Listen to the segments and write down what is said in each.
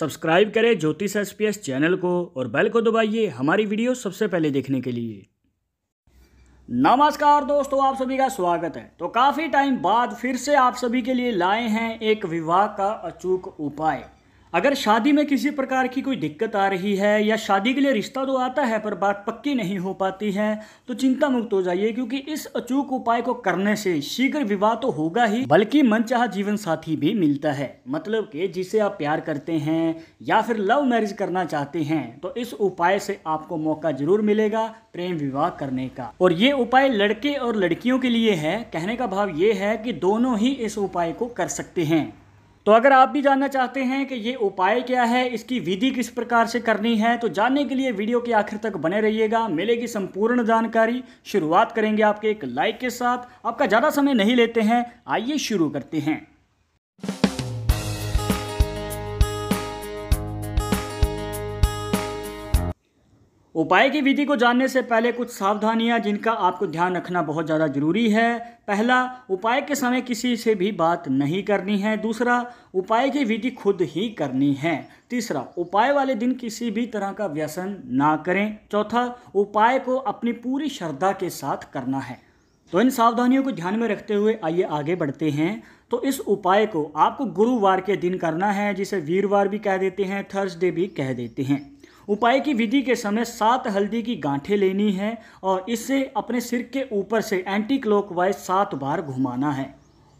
Subscribe करें ज्योतिष SPS channel को और बेल को दबाइए हमारी वीडियो सबसे पहले देखने के लिए। नमस्कार दोस्तों, आप सभी का स्वागत है। तो काफ़ी टाइम बाद फिर से आप सभी के लिए लाए हैं एक विवाह का अचूक उपाय। अगर शादी में किसी प्रकार की कोई दिक्कत आ रही है या शादी के लिए रिश्ता तो आता है पर बात पक्की नहीं हो पाती है, तो चिंता मुक्त हो जाइए, क्योंकि इस अचूक उपाय को करने से शीघ्र विवाह तो होगा ही बल्कि मनचाहा जीवन साथी भी मिलता है। मतलब कि जिसे आप प्यार करते हैं या फिर लव मैरिज करना चाहते हैं, तो इस उपाय से आपको मौका जरूर मिलेगा प्रेम विवाह करने का। और ये उपाय लड़के और लड़कियों के लिए है। कहने का भाव ये है कि दोनों ही इस उपाय को कर सकते हैं। तो अगर आप भी जानना चाहते हैं कि ये उपाय क्या है, इसकी विधि किस प्रकार से करनी है, तो जानने के लिए वीडियो के आखिर तक बने रहिएगा, मिलेगी संपूर्ण जानकारी। शुरुआत करेंगे आपके एक लाइक के साथ। आपका ज़्यादा समय नहीं लेते हैं, आइए शुरू करते हैं। उपाय की विधि को जानने से पहले कुछ सावधानियां जिनका आपको ध्यान रखना बहुत ज़्यादा ज़रूरी है। पहला, उपाय के समय किसी से भी बात नहीं करनी है। दूसरा, उपाय की विधि खुद ही करनी है। तीसरा, उपाय वाले दिन किसी भी तरह का व्यसन ना करें। चौथा, उपाय को अपनी पूरी श्रद्धा के साथ करना है। तो इन सावधानियों को ध्यान में रखते हुए आइए आगे बढ़ते हैं। तो इस उपाय को आपको गुरुवार के दिन करना है, जिसे वीरवार भी कह देते हैं, थर्सडे भी कह देते हैं। उपाय की विधि के समय 7 हल्दी की गांठें लेनी है और इससे अपने सिर के ऊपर से एंटी क्लॉकवाइज 7 बार घुमाना है।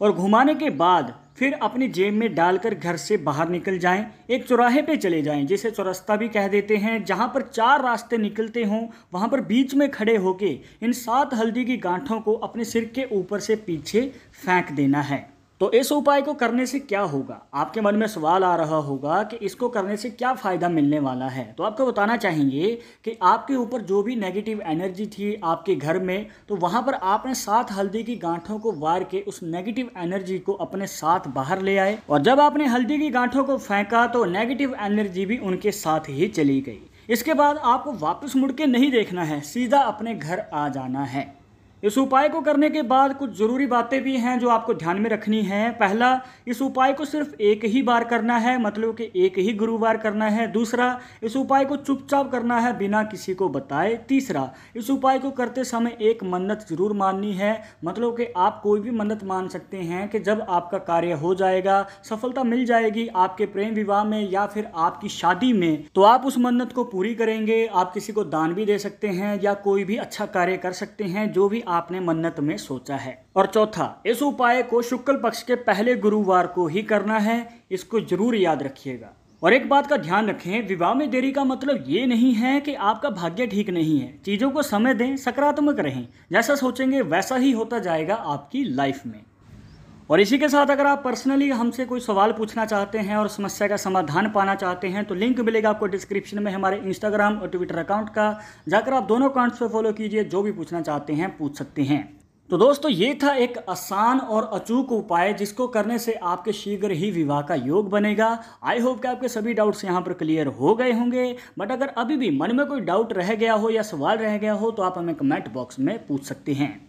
और घुमाने के बाद फिर अपनी जेब में डालकर घर से बाहर निकल जाएं, एक चौराहे पे चले जाएं, जिसे चौरस्ता भी कह देते हैं, जहां पर 4 रास्ते निकलते हों। वहां पर बीच में खड़े होके इन 7 हल्दी की गांठों को अपने सिर के ऊपर से पीछे फेंक देना है। तो इस उपाय को करने से क्या होगा? आपके मन में सवाल आ रहा होगा कि इसको करने से क्या फ़ायदा मिलने वाला है। तो आपको बताना चाहेंगे कि आपके ऊपर जो भी नेगेटिव एनर्जी थी आपके घर में, तो वहाँ पर आपने 7 हल्दी की गांठों को वार के उस नेगेटिव एनर्जी को अपने साथ बाहर ले आए। और जब आपने हल्दी की गांठों को फेंका तो नेगेटिव एनर्जी भी उनके साथ ही चली गई। इसके बाद आपको वापस मुड़ के नहीं देखना है, सीधा अपने घर आ जाना है। इस उपाय को करने के बाद कुछ ज़रूरी बातें भी हैं जो आपको ध्यान में रखनी है। पहला, इस उपाय को सिर्फ एक ही बार करना है, मतलब कि एक ही गुरुवार करना है। दूसरा, इस उपाय को चुपचाप करना है बिना किसी को बताए। तीसरा, इस उपाय को करते समय एक मन्नत जरूर माननी है, मतलब कि आप कोई भी मन्नत मान सकते हैं कि जब आपका कार्य हो जाएगा, सफलता मिल जाएगी आपके प्रेम विवाह में या फिर आपकी शादी में, तो आप उस मन्नत को पूरी करेंगे। आप किसी को दान भी दे सकते हैं या कोई भी अच्छा कार्य कर सकते हैं जो भी आपने मन्नत में सोचा है। और चौथा, इस उपाय को शुक्ल पक्ष के पहले गुरुवार को ही करना है, इसको जरूर याद रखिएगा। और एक बात का ध्यान रखें, विवाह में देरी का मतलब ये नहीं है कि आपका भाग्य ठीक नहीं है। चीज़ों को समय दें, सकारात्मक रहें, जैसा सोचेंगे वैसा ही होता जाएगा आपकी लाइफ में। और इसी के साथ अगर आप पर्सनली हमसे कोई सवाल पूछना चाहते हैं और समस्या का समाधान पाना चाहते हैं, तो लिंक मिलेगा आपको डिस्क्रिप्शन में हमारे इंस्टाग्राम और ट्विटर अकाउंट का, जाकर आप दोनों अकाउंट्स पर फॉलो कीजिए। जो भी पूछना चाहते हैं पूछ सकते हैं। तो दोस्तों, ये था एक आसान और अचूक उपाय जिसको करने से आपके शीघ्र ही विवाह का योग बनेगा। आई होप कि आपके सभी डाउट्स यहाँ पर क्लियर हो गए होंगे। बट अगर अभी भी मन में कोई डाउट रह गया हो या सवाल रह गया हो, तो आप हमें कमेंट बॉक्स में पूछ सकते हैं।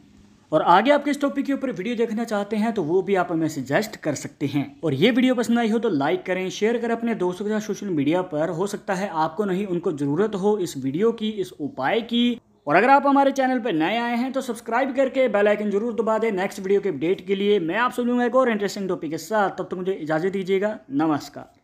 और आगे आप किस टॉपिक के ऊपर वीडियो देखना चाहते हैं, तो वो भी आप हमें सजेस्ट कर सकते हैं। और ये वीडियो पसंद आई हो तो लाइक करें, शेयर करें अपने दोस्तों के साथ सोशल मीडिया पर। हो सकता है आपको नहीं उनको ज़रूरत हो इस वीडियो की, इस उपाय की। और अगर आप हमारे चैनल पर नए आए हैं तो सब्सक्राइब करके बेल आइकन जरूर दबा दें नेक्स्ट वीडियो के अपडेट के लिए। मैं आपसे मिलूंगा एक और इंटरेस्टिंग टॉपिक के साथ। तब तक मुझे इजाज़त दीजिएगा। नमस्कार।